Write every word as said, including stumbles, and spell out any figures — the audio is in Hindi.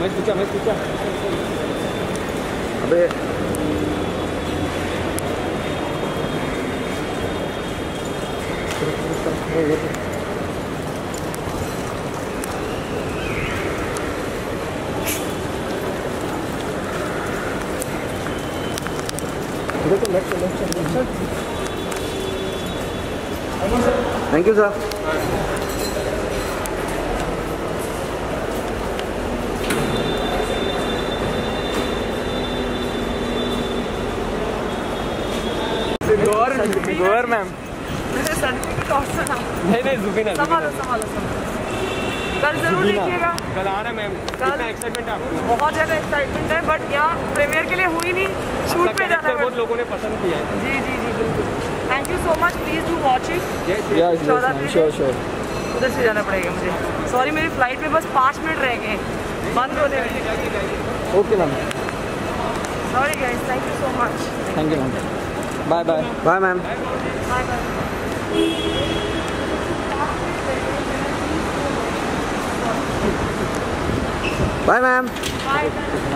मैं पूछा मैं पूछा अबे thank you sir. Gauhar Gauhar ma'am नहीं नहीं जुबीना संभालो संभालो कल जरूर देखिएगा। कल आना मैम, कितना एक्साइटमेंट है आपको? बहुत ज़्यादा एक्साइटमेंट है बट यहाँ प्रीमियर के लिए हुई नहीं, शूट पे जाना है। बहुत लोगों ने पसंद किया है। जी जी जी बिल्कुल, thank you so much, please do watch it. Sure sure, उधर से जाना पड़ेगा मुझे। सॉरी मेरी फ्लाइट में बस पाँच मिनट रह गए बंद होने में। Okay ma'am, sorry guys, thank you so much. Thank you ma'am, bye bye. Bye ma'am, bye bye. Bye, ma'am. Bye, ma'am.